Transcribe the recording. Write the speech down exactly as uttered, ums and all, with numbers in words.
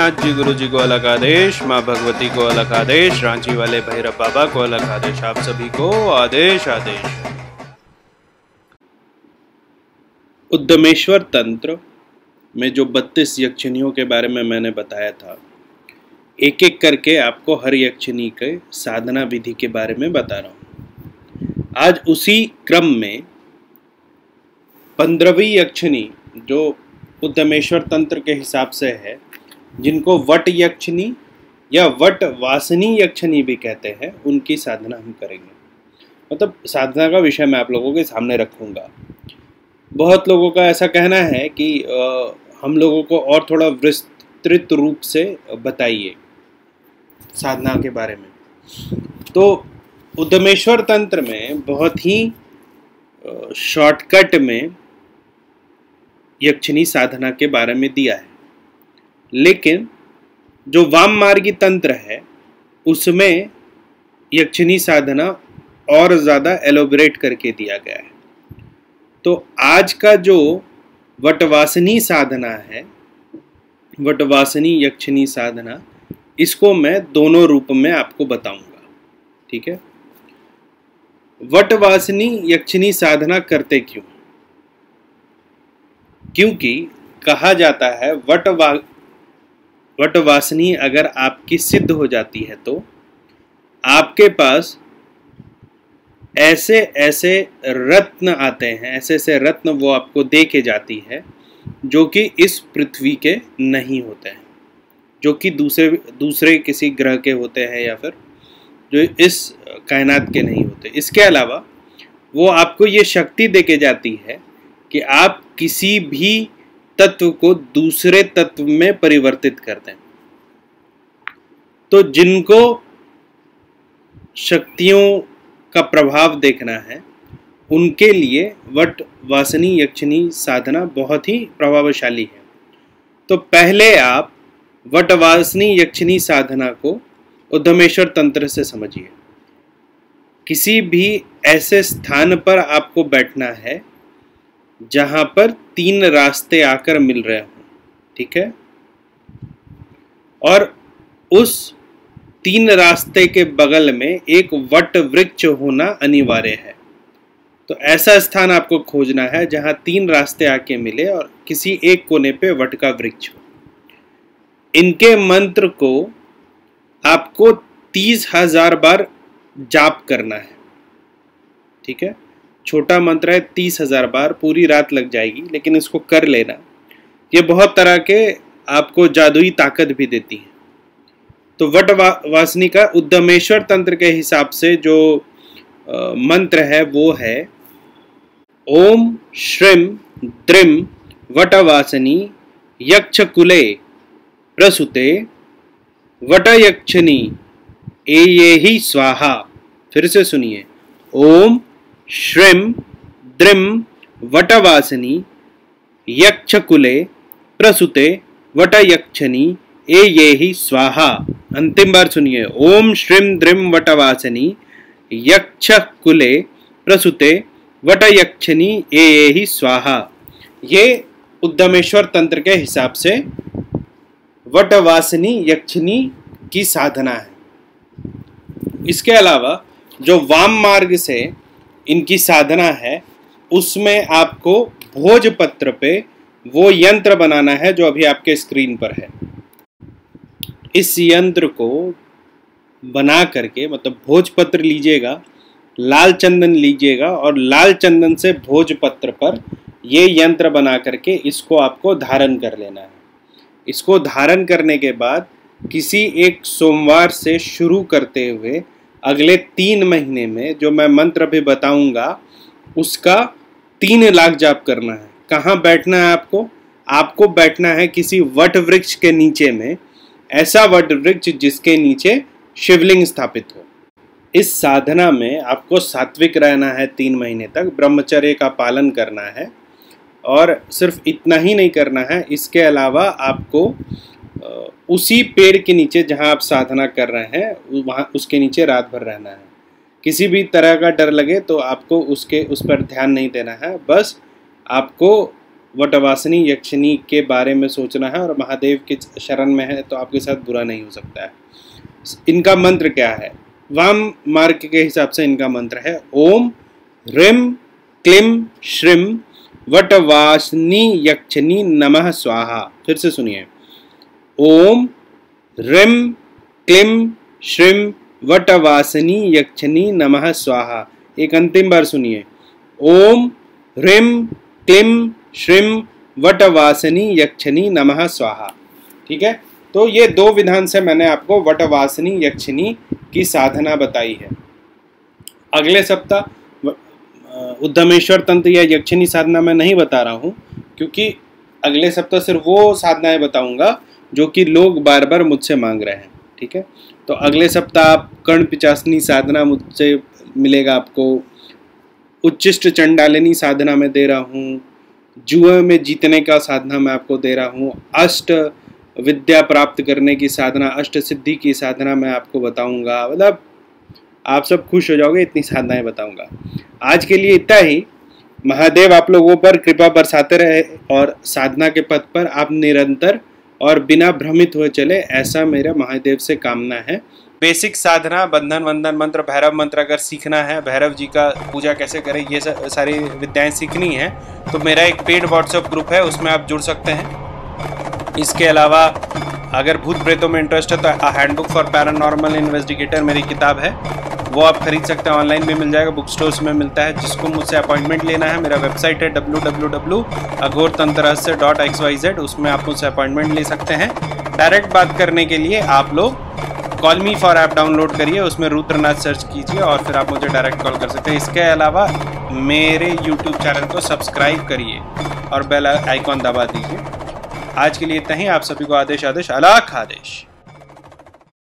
नाथ जी गुरु जी को अलख आदेश, माँ भगवती को अलख आदेश, रांची वाले भैरव बाबा को अलख आदेश, आप सभी को आदेश आदेश। उद्दमेश्वर तंत्र में जो बत्तीस यक्षिणियों के बारे में मैंने बताया था, एक एक करके आपको हर यक्षिणी के साधना विधि के बारे में बता रहा हूँ। आज उसी क्रम में पंद्रहवीं यक्षिणी जो उद्दमेश्वर तंत्र के हिसाब से है, जिनको वट यक्षिणी या वट वासनी यक्षिणी भी कहते हैं, उनकी साधना हम करेंगे। मतलब साधना का विषय मैं आप लोगों के सामने रखूँगा। बहुत लोगों का ऐसा कहना है कि आ, हम लोगों को और थोड़ा विस्तृत रूप से बताइए साधना के बारे में। तो उद्दमेश्वर तंत्र में बहुत ही शॉर्टकट में यक्षिणी साधना के बारे में दिया है, लेकिन जो वाम मार्गी तंत्र है उसमें यक्षिणी साधना और ज़्यादा एलोबरेट करके दिया गया है। तो आज का जो वटवासिनी साधना है, वटवासिनी यक्षिणी साधना, इसको मैं दोनों रूप में आपको बताऊंगा, ठीक है। वटवासिनी यक्षिणी साधना करते क्यों? क्योंकि कहा जाता है वटवा वटवासिनी अगर आपकी सिद्ध हो जाती है तो आपके पास ऐसे ऐसे रत्न आते हैं, ऐसे ऐसे रत्न वो आपको दे के जाती है जो कि इस पृथ्वी के नहीं होते हैं, जो कि दूसरे दूसरे किसी ग्रह के होते हैं या फिर जो इस कायनात के नहीं होते। इसके अलावा वो आपको ये शक्ति दे के जाती है कि आप किसी भी तत्व को दूसरे तत्व में परिवर्तित कर दें। तो जिनको शक्तियों का प्रभाव देखना है उनके लिए वट वासनी यक्षिणी साधना बहुत ही प्रभावशाली है। तो पहले आप वट वासनी यक्षिणी साधना को उद्दमेश्वर तंत्र से समझिए। किसी भी ऐसे स्थान पर आपको बैठना है जहाँ पर तीन रास्ते आकर मिल रहे हों, ठीक है। और उस तीन रास्ते के बगल में एक वट वृक्ष होना अनिवार्य है। तो ऐसा स्थान आपको खोजना है जहां तीन रास्ते आके मिले और किसी एक कोने पे वट का वृक्ष हो। इनके मंत्र को आपको तीस हजार बार जाप करना है, ठीक है। छोटा मंत्र है, तीस हजार बार, पूरी रात लग जाएगी, लेकिन इसको कर लेना। ये बहुत तरह के आपको जादुई ताकत भी देती है। तो वट वासनी का उद्दमेश्वर तंत्र के हिसाब से जो आ, मंत्र है वो है ओम श्रीम द्रिम वटवासिनी यक्षकुले प्रसुते वट यक्षिणी ए ये ही स्वाहा। फिर से सुनिए, ओम श्रीम द्रिम वटवासिनी यक्षकुले प्रसुते वट यक्षिणी ए ये ही स्वाहा। अंतिम बार सुनिए, ओम श्रीम द्रिम वटवासिनी यक्ष कुले प्रसुते वट यक्षिणी ए ये ही स्वाहा। ये उद्दमेश्वर तंत्र के हिसाब से वटवासिनी यक्षिणी की साधना है। इसके अलावा जो वाम मार्ग से इनकी साधना है उसमें आपको भोजपत्र पे वो यंत्र बनाना है जो अभी आपके स्क्रीन पर है। इस यंत्र को बना करके, मतलब भोजपत्र लीजिएगा, लाल चंदन लीजिएगा और लाल चंदन से भोजपत्र पर ये यंत्र बना करके इसको आपको धारण कर लेना है। इसको धारण करने के बाद किसी एक सोमवार से शुरू करते हुए अगले तीन महीने में जो मैं मंत्र भी बताऊंगा उसका तीन लाख जाप करना है। कहाँ बैठना है आपको? आपको बैठना है किसी वट वृक्ष के नीचे में, ऐसा वट वृक्ष जिसके नीचे शिवलिंग स्थापित हो। इस साधना में आपको सात्विक रहना है, तीन महीने तक ब्रह्मचर्य का पालन करना है। और सिर्फ इतना ही नहीं करना है, इसके अलावा आपको उसी पेड़ के नीचे जहां आप साधना कर रहे हैं वहाँ उसके नीचे रात भर रहना है। किसी भी तरह का डर लगे तो आपको उसके उस पर ध्यान नहीं देना है। बस आपको वटवासिनी यक्षिणी के बारे में सोचना है और महादेव के शरण में है तो आपके साथ बुरा नहीं हो सकता है। इनका मंत्र क्या है? वाम मार्ग के हिसाब से इनका मंत्र है ओम ह्रीम क्लीम श्रीम वटवासिनी यक्षिणी नमः स्वाहा। फिर से सुनिए, ओम ह्रीम क्लीम श्रीम वटवासिनी यक्षिणी नमः स्वाहा। एक अंतिम बार सुनिए, ओम ह्रीम क्लीम श्रीम वटवासिनी यक्षिणी नमः स्वाहा। ठीक है, तो ये दो विधान से मैंने आपको वटवासिनी यक्षिणी की साधना बताई है। अगले सप्ताह उद्दमेश्वर तंत्र या यक्षिणी साधना मैं नहीं बता रहा हूँ, क्योंकि अगले सप्ताह सिर्फ वो साधनाएं बताऊंगा जो कि लोग बार बार मुझसे मांग रहे हैं। ठीक है, तो अगले सप्ताह आप कर्ण पिचासनी साधना मुझसे मिलेगा आपको, उच्चिष्ट चंडालिनी साधना मैं दे रहा हूँ, जुए में जीतने का साधना मैं आपको दे रहा हूँ, अष्ट विद्या प्राप्त करने की साधना, अष्ट सिद्धि की साधना मैं आपको बताऊँगा। मतलब आप सब खुश हो जाओगे, इतनी साधनाएं बताऊंगा। आज के लिए इतना ही। महादेव आप लोगों पर कृपा बरसाते रहे और साधना के पथ पर आप निरंतर और बिना भ्रमित हुए चले, ऐसा मेरा महादेव से कामना है। बेसिक साधना, बंधन वंदन मंत्र, भैरव मंत्र अगर सीखना है, भैरव जी का पूजा कैसे करें, ये सारी विद्याएं सीखनी है तो मेरा एक पेड व्हाट्सएप ग्रुप है, उसमें आप जुड़ सकते हैं। इसके अलावा अगर भूत प्रेतों में इंटरेस्ट है तो हैंडबुक फॉर पैरानॉर्मल इन्वेस्टिगेटर मेरी किताब है, वो आप खरीद सकते हैं, ऑनलाइन भी मिल जाएगा, बुक स्टोर्स में मिलता है। जिसको मुझसे अपॉइंटमेंट लेना है, मेरा वेबसाइट है डब्ल्यू डब्ल्यू डब्ल्यू अघोर तंत्र डॉट एक्स वाई जेड, उसमें आप मुझसे अपॉइंटमेंट ले सकते हैं। डायरेक्ट बात करने के लिए आप लोग call me for app download करिए, उसमें रूद्रनाथ सर्च कीजिए और फिर आप मुझे डायरेक्ट कॉल कर सकते हैं। इसके अलावा मेरे यूट्यूब चैनल को सब्सक्राइब करिए और बेल आइकॉन दबा दीजिए। आज के लिए इतना ही। आप सभी को आदेश आदेश, अलाख आदेश।